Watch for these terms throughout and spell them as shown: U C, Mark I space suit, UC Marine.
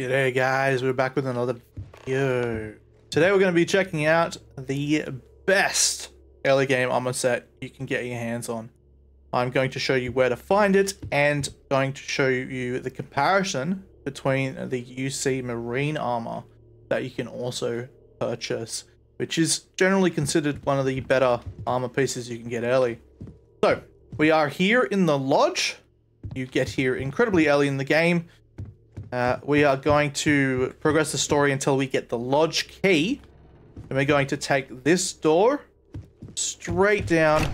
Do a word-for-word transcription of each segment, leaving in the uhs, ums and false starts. G'day guys, we're back with another video. Today we're going to be checking out the best early game armor set you can get your hands on. I'm going to show you where to find it and going to show you the comparison between the U C Marine armor that you can also purchase, which is generally considered one of the better armor pieces you can get early. So we are here in the lodge. You get here incredibly early in the game. Uh, we are going to progress the story until we get the lodge key, and we're going to take this door straight down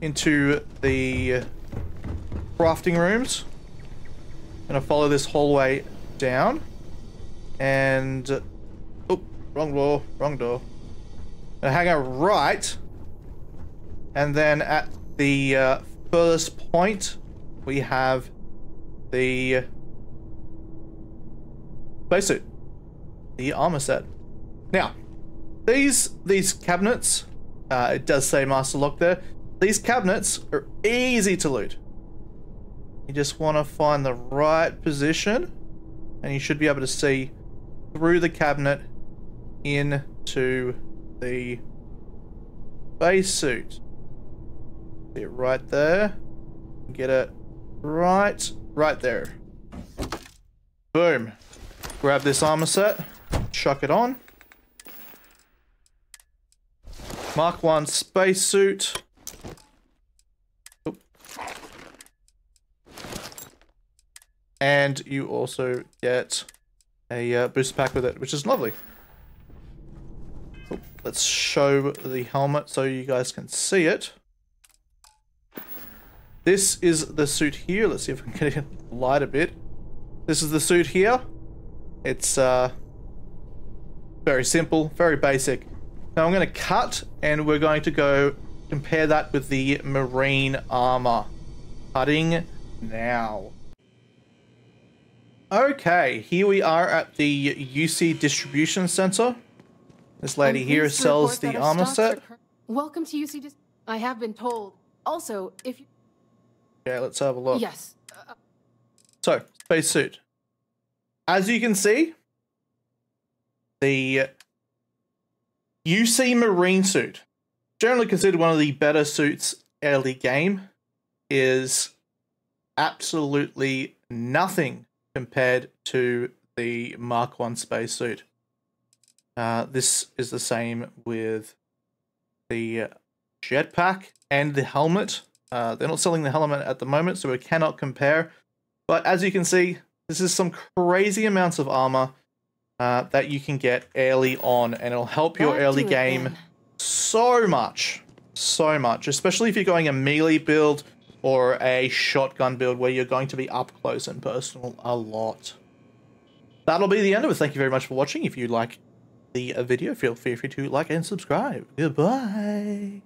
into the crafting rooms. I'm going to follow this hallway down, and oh, wrong door, wrong door. I'm going to hang out right, and then at the uh, first point we have the space suit, the armor set. Now, these these cabinets, uh, it does say Master Lock there. These cabinets are easy to loot. You just want to find the right position, and you should be able to see through the cabinet into the space suit. See it right there. Get it right, right there. Boom. Grab this armor set, chuck it on. Mark one space suit. Oop. And you also get a uh, booster pack with it, which is lovely. Oop. Let's show the helmet so you guys can see it. This is the suit here. Let's see if I can get it light a bit. This is the suit here. It's uh, very simple, very basic. Now I'm going to cut, and we're going to go compare that with the Marine armor. Cutting now. Okay, here we are at the U C distribution center. This lady here sells the armor set. Welcome to U C. I have been told. Also, if you... Okay, let's have a look. Yes. Uh... So, space suit. As you can see, the U C Marine suit, generally considered one of the better suits early game, is absolutely nothing compared to the Mark one space suit. Uh, this is the same with the jetpack and the helmet. Uh, they're not selling the helmet at the moment, so we cannot compare. But as you can see, this is some crazy amounts of armor uh, that you can get early on, and it'll help your early game so much, so much, especially if you're going a melee build or a shotgun build where you're going to be up close and personal a lot. That'll be the end of it. Thank you very much for watching. If you like the video, feel free to like and subscribe. Goodbye.